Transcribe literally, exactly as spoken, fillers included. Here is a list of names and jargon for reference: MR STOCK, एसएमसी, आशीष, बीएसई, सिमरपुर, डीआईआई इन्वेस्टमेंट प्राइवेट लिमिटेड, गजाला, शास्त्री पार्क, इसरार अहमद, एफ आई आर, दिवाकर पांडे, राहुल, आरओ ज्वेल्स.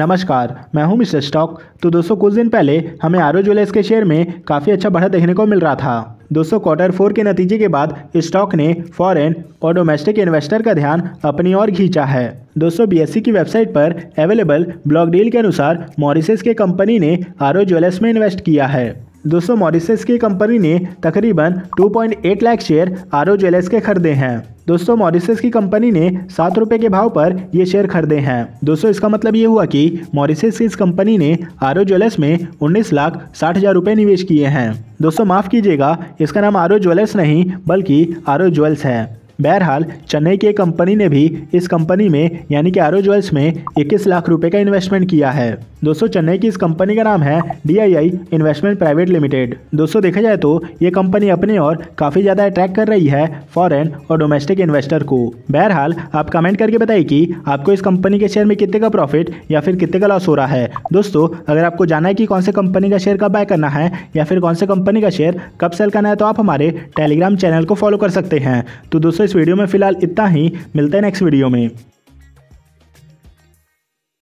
नमस्कार, मैं हूं मिस्टर स्टॉक। तो दोस्तों, कुछ दिन पहले हमें आरओ ज्वेल्स के शेयर में काफ़ी अच्छा बढ़त देखने को मिल रहा था। दोस्तों, क्वार्टर फोर के नतीजे के बाद स्टॉक ने फॉरेन और डोमेस्टिक इन्वेस्टर का ध्यान अपनी ओर खींचा है। दोस्तों, बीएसई की वेबसाइट पर अवेलेबल ब्लॉग डील के अनुसार मॉरिशस की कंपनी ने आरओ ज्वेल्स में इन्वेस्ट किया है। दोस्तों, मॉरिशस की कंपनी ने तकरीबन दो पॉइंट आठ लाख शेयर आरओ ज्वेल्स के खरीदे हैं। दोस्तों, मॉरिशस की कंपनी ने सात रुपये के भाव पर ये शेयर खरीदे हैं। दोस्तों, इसका मतलब ये हुआ कि मॉरिशस की इस कंपनी ने आरओ ज्वेल्स में उन्नीस लाख साठ हज़ार रुपये निवेश किए हैं। दोस्तों, माफ़ कीजिएगा, इसका नाम आरओ ज्वेल्स नहीं बल्कि आरओ ज्वेल्स है। बहरहाल, चेन्नई की एक कंपनी ने भी इस कंपनी में यानी कि आरओ ज्वेल्स में इक्कीस लाख रुपए का इन्वेस्टमेंट किया है। दोस्तों, चेन्नई की इस कंपनी का नाम है डीआईआई इन्वेस्टमेंट प्राइवेट लिमिटेड। दोस्तों, देखा जाए तो ये कंपनी अपने और काफ़ी ज़्यादा अट्रैक्ट कर रही है फॉरेन और डोमेस्टिक इन्वेस्टर को। बहरहाल, आप कमेंट करके बताइए कि आपको इस कंपनी के शेयर में कितने का प्रॉफिट या फिर कितने का लॉस हो रहा है। दोस्तों, अगर आपको जानना है कि कौन से कंपनी का शेयर कब बाय करना है या फिर कौन से कंपनी का शेयर कब सेल करना है, तो आप हमारे टेलीग्राम चैनल को फॉलो कर सकते हैं। तो दोस्तों, इस वीडियो में फिलहाल इतना ही। मिलते हैं नेक्स्ट वीडियो में।